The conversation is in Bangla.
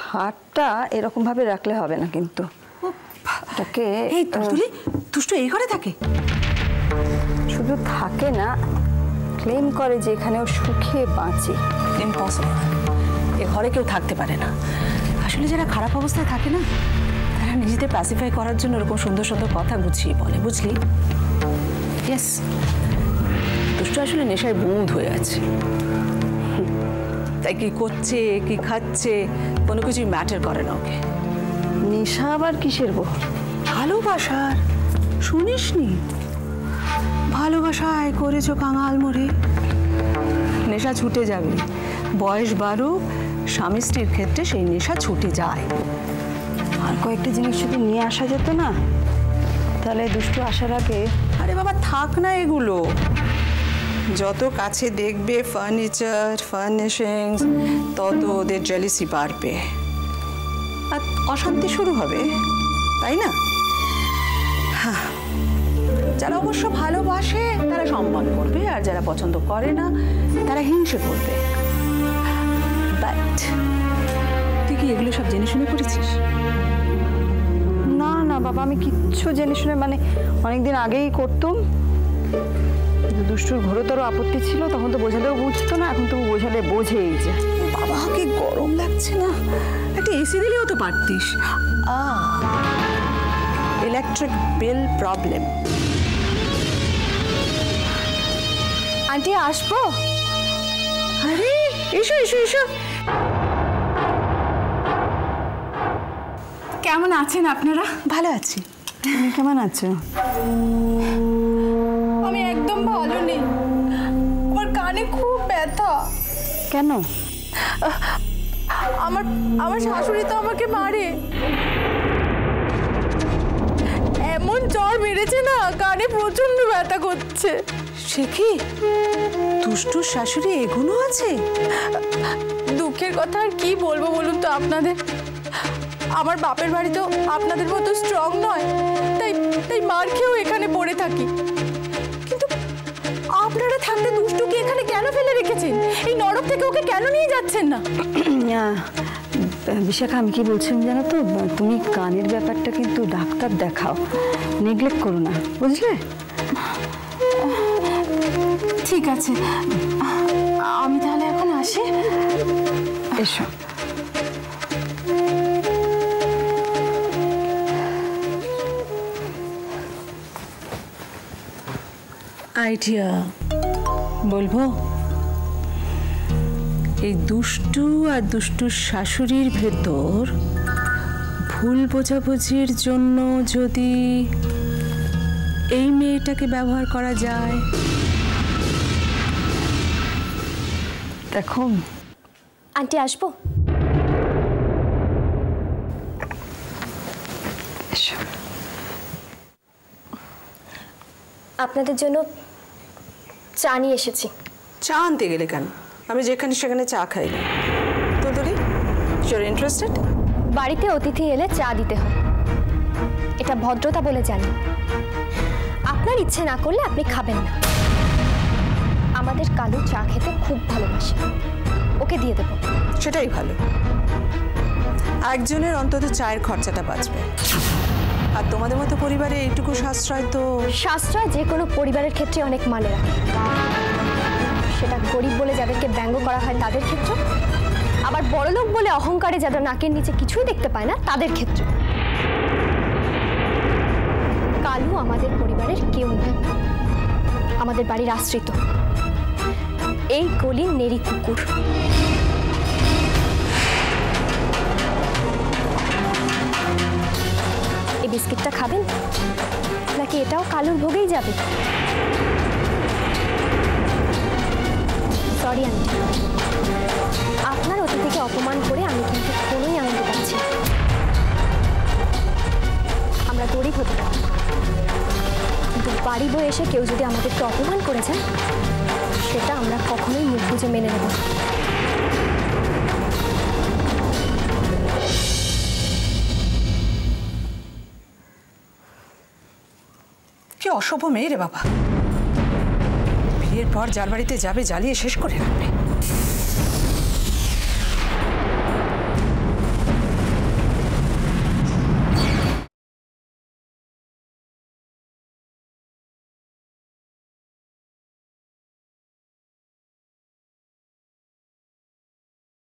খাটটা এরকম ভাবে রাখলে হবে না কিন্তু তাকে এই তুই দুষ্ট এই ঘরে থাকে শুধু থাকে না ক্লেম করে যে এখানেও সুখে বাঁচে ইম্পসিবল এই ঘরে কেউ থাকতে পারে না আসলে যারা খারাপ অবস্থায় থাকে না তারা নিজেদের প্যাসিফাই করার জন্য এরকম সুন্দর সুন্দর কথা গুছিয়ে বলে বুঝলি यस দুষ্ট আসলে নেশায় বন্ধ হয়ে আছে তাই কি করছে কি খাচ্ছে কোনো কিছু ম্যাটার করে না ওকে নেশা আবার কিসের গো ভালোবাসার শুনিসনি ভালোবাসায় করেছো কাঙাল মরে নেশা ছুটে যাবে বয়স বাড়ুক স্বামী স্ত্রীর ক্ষেত্রে সেই নেশা ছুটে যায় আর কয়েকটা জিনিস শুধু নিয়ে আসা যেত না তাহলে দুষ্টু আসার আগে আরে বাবা থাক না এগুলো যত কাছে দেখবে ফার্নিচার ফার্নিশিংস তত ওদের জেলিসি বাড়বে আর অশান্তি শুরু হবে তাই না হ্যাঁ যারা অবশ্য ভালোবাসে তারা সম্মান করবে আর যারা পছন্দ করে না তারা হিংসা করবে বাট তুই কি এগুলো সব জেনে শুনে করেছিস না না বাবা আমি কিচ্ছু জেনে শুনে মানে অনেকদিন আগেই করতাম দুষ্টুর ঘোরতর আপত্তি ছিল তখন তো বোঝালেও বুঝতো না এখন তো বোঝালে বোঝেই যে বাবা কি গরম লাগছে না একটা এসি দিলেও তো পারতিস ইলেকট্রিক বিল প্রবলেম আন্টি আসবো আরে এসো এসো এসো কেমন আছেন আপনারা ভালো আছি তুমি কেমন আছো আমি একদম ভালো নেই আমার কানে খুব ব্যথা কেন আমার আমার শাশুড়ি তো আমাকে মারে এমন জ্বর বেড়েছে না কানে প্রচন্ড ব্যথা করছে সে কি দুষ্টু শাশুড়ি এগুলো আছে দুঃখের কথা আর কি বলবো বলুন তো আপনাদের আমার বাপের বাড়ি তো আপনাদের মতো স্ট্রং নয় তাই তাই মার খেয়েও এখানে পড়ে থাকি কিন্তু আপনারা থাকতে দুষ্টুকে এখানে কেন ফেলে রেখেছেন এই নরক থেকে ওকে কেন নিয়ে যাচ্ছেন না বিশাখা আমি কি বলছিলাম জানো তো তুমি কানের ব্যাপারটা কিন্তু ডাক্তার দেখাও নেগলেক্ট করো না বুঝলে ঠিক আছে আমি তাহলে এখন আসি এসো আইডিয়া বলবো এই দুষ্টু আর দুষ্টুর শাশুড়ির ভেতর ভুল বোঝাবুঝির জন্য যদি এই মেয়েটাকে ব্যবহার করা যায় দেখো আন্টি আসবো আপনাদের জন্য চা নিয়ে এসেছি চা আনতে গেলে কেন আমি যেখানে সেখানে চা খাই না তুলতুলি ইউর ইন্টারেস্টেড বাড়িতে অতিথি এলে চা দিতে হয় এটা ভদ্রতা বলে জানি আপনার ইচ্ছে না করলে আপনি খাবেন না আমাদের কালু চা খেতে খুব ভালোবাসে ওকে দিয়ে দেব সেটাই ভালো একজনের অন্তত চায়ের খরচাটা বাঁচবে আর তোমাদের মতো পরিবারে এইটুকু সাশ্রয় তো সাশ্রয় যে কোনো পরিবারের ক্ষেত্রে অনেক মানে রাখে সেটা গরিব বলে যাদেরকে ব্যঙ্গ করা হয় তাদের ক্ষেত্রে আবার বড়লোক বলে অহংকারে যারা নাকের নিচে কিছুই দেখতে পায় না তাদের ক্ষেত্রে কালু আমাদের পরিবারের কেউ নেই আমাদের বাড়ির আশ্রিত এই গলির নেড়ি কুকুর এই বিস্কিটটা খাবেন নাকি এটাও কালুর ভোগেই যাবে সরি আন্টি আপনার অতিথিকে অপমান করে আমি কিন্তু কোনোই আনন্দ পাচ্ছি না আমরা গরিব হতে পারি কিন্তু বাড়ি বয়ে এসে কেউ যদি আমাদেরকে অপমান করেছেন সেটা আমরা কখনোই মুখ বুঝে মেনে নেব না কি অসভ্য মেয়ে রে বাবা এরপর যার বাড়িতে যাবে জ্বালিয়ে শেষ করে রাখবে